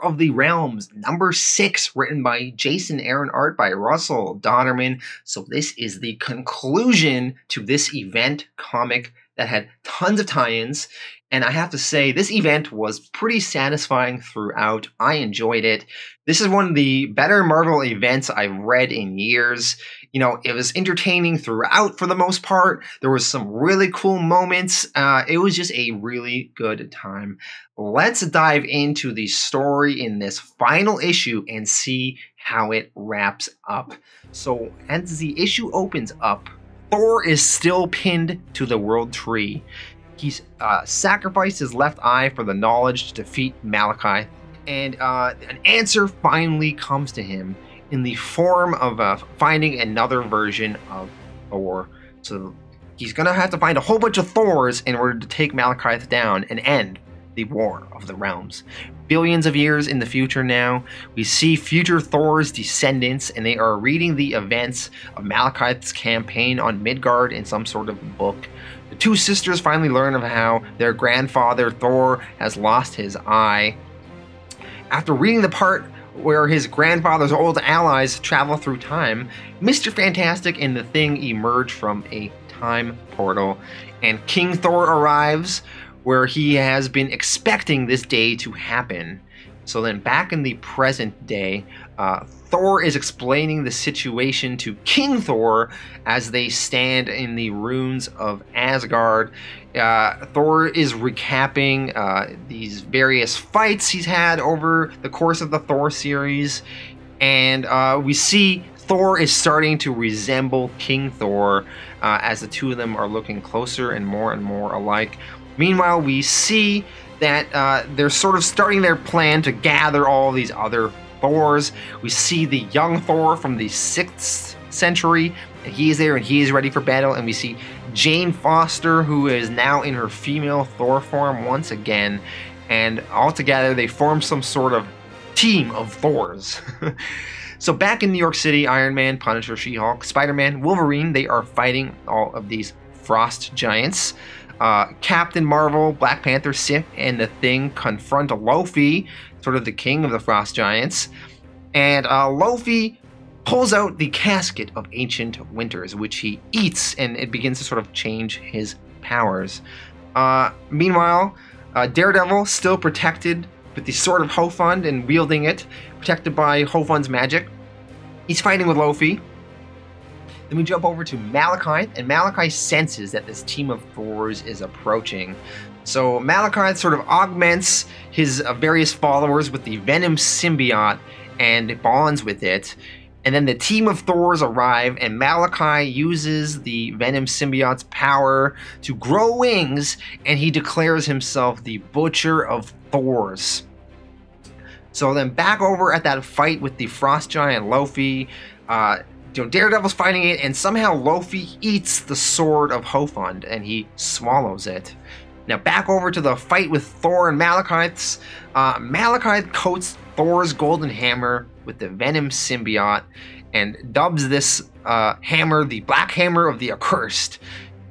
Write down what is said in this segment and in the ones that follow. War of the Realms, #6, written by Jason Aaron, art by Russell Dauterman. So this is the conclusion to this event comic that had tons of tie-ins. And I have to say, this event was pretty satisfying throughout. I enjoyed it. This is one of the better Marvel events I've read in years. You know, it was entertaining throughout for the most part. There was some really cool moments. It was just a really good time. Let's dive into the story in this final issue and see how it wraps up. So as the issue opens up, Thor is still pinned to the World Tree. He's sacrificed his left eye for the knowledge to defeat Malekith, and an answer finally comes to him in the form of finding another version of Thor. So he's gonna have to find a whole bunch of Thors in order to take Malekith down and end the War of the Realms. Billions of years in the future now, we see future Thor's descendants, and they are reading the events of Malekith's campaign on Midgard in some sort of book. The two sisters finally learn of how their grandfather Thor has lost his eye. After reading the part where his grandfather's old allies travel through time, Mr. Fantastic and the Thing emerge from a time portal, and King Thor arrives where he has been expecting this day to happen. So then back in the present day, Thor is explaining the situation to King Thor as they stand in the ruins of Asgard. Thor is recapping these various fights he's had over the course of the Thor series. And we see Thor is starting to resemble King Thor as the two of them are looking closer and more alike. Meanwhile, we see that they're sort of starting their plan to gather all these other Thors. We see the young Thor from the 6th century. He is there and he is ready for battle. And we see Jane Foster, who is now in her female Thor form once again. And all together, they form some sort of team of Thors. So back in New York City, Iron Man, Punisher, She-Hulk, Spider-Man, Wolverine, they are fighting all of these frost giants. Captain Marvel, Black Panther, Sif, and the Thing confront Laufey, sort of the king of the frost giants. And Laufey pulls out the Casket of Ancient Winters, which he eats, and it begins to sort of change his powers. Meanwhile, Daredevil, still protected with the Sword of Hofund and wielding it, protected by Hofund's magic, he's fighting with Laufey. Then we jump over to Malekith, and Malekith senses that this team of Thors is approaching. So Malekith sort of augments his various followers with the Venom symbiote and bonds with it. And then the team of Thors arrive, and Malekith uses the Venom symbiote's power to grow wings, and he declares himself the Butcher of Thors. So then back over at that fight with the frost giant Laufey, you know, Daredevil's fighting it, and somehow Laufey eats the Sword of Hofund, and he swallows it. Now back over to the fight with Thor and Malekith. Malekith coats Thor's golden hammer with the Venom symbiote and dubs this hammer the Black Hammer of the Accursed.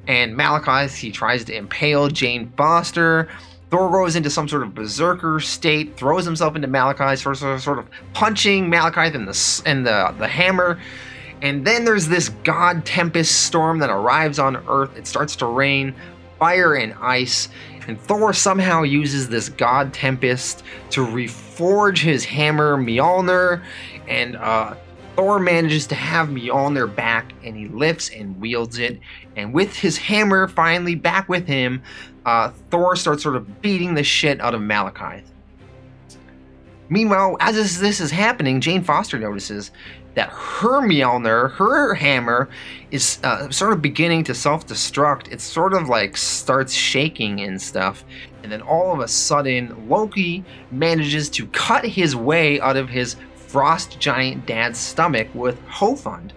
And Malekith, he tries to impale Jane Foster. Thor goes into some sort of berserker state, throws himself into Malekith, sort of punching Malekith and the hammer. And then there's this God Tempest storm that arrives on Earth. It starts to rain fire and ice, and Thor somehow uses this God Tempest to reforge his hammer Mjolnir, and Thor manages to have Mjolnir back, and he lifts and wields it. And with his hammer finally back with him, Thor starts sort of beating the shit out of Malekith. Meanwhile, as this is happening, Jane Foster notices that her Mjolnir, her hammer, is sort of beginning to self-destruct. It sort of like starts shaking and stuff. And then all of a sudden, Loki manages to cut his way out of his frost giant dad's stomach with Hofund,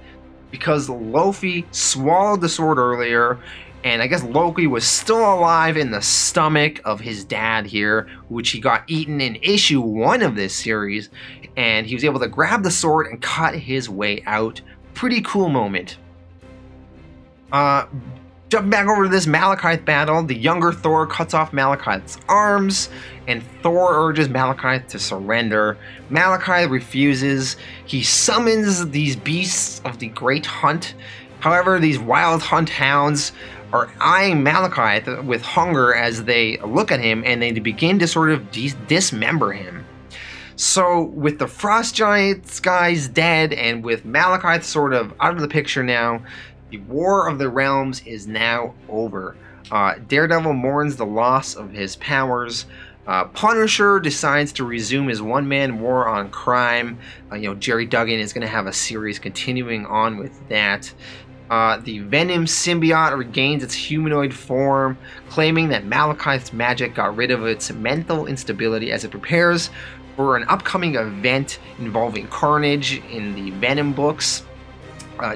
because Laufey swallowed the sword earlier, and I guess Loki was still alive in the stomach of his dad here, which he got eaten in issue 1 of this series, and he was able to grab the sword and cut his way out. Pretty cool moment. Jump back over to this Malekith battle. The younger Thor cuts off Malekith's arms, and Thor urges Malekith to surrender. Malekith refuses. He summons these beasts of the Great Hunt. However, these wild hunt hounds are eyeing Malekith with hunger as they look at him, and they begin to sort of dismember him. So with the Frost Giants guys dead, and with Malekith sort of out of the picture now, the War of the Realms is now over. Daredevil mourns the loss of his powers. Punisher decides to resume his one-man war on crime. Jerry Duggan is going to have a series continuing on with that. The Venom symbiote regains its humanoid form, claiming that Malekith's magic got rid of its mental instability as it prepares for an upcoming event involving Carnage in the Venom books.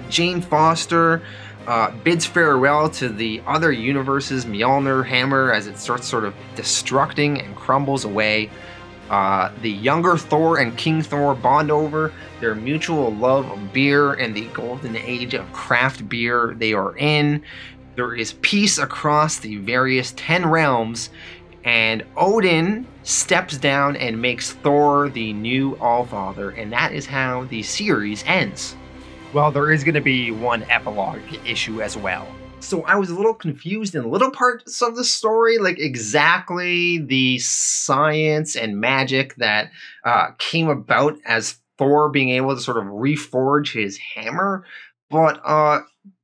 Jane Foster bids farewell to the other universe's Mjolnir hammer as it starts sort of destructing and crumbles away. The younger Thor and King Thor bond over their mutual love of beer and the golden age of craft beer they are in. There is peace across the various 10 realms, and Odin steps down and makes Thor the new Allfather, and that is how the series ends. Well, there is going to be one epilogue issue as well. So I was a little confused in little parts of the story, like exactly the science and magic that came about as Thor being able to sort of reforge his hammer. But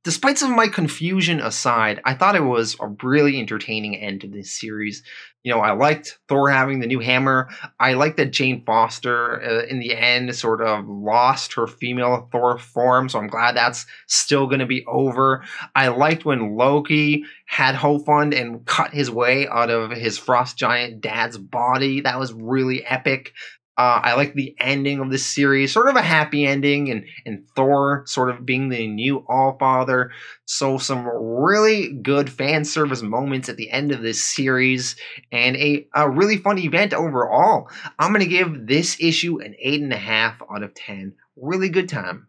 despite some of my confusion aside, I thought it was a really entertaining end to this series. I liked Thor having the new hammer. I liked that Jane Foster, in the end, sort of lost her female Thor form, so I'm glad that's still going to be over. I liked when Loki had Hofund and cut his way out of his Frost Giant dad's body. That was really epic. I like the ending of this series, sort of a happy ending, and Thor sort of being the new Allfather. So some really good fan service moments at the end of this series, and a really fun event overall. I'm going to give this issue an 8.5 out of 10. Really good time.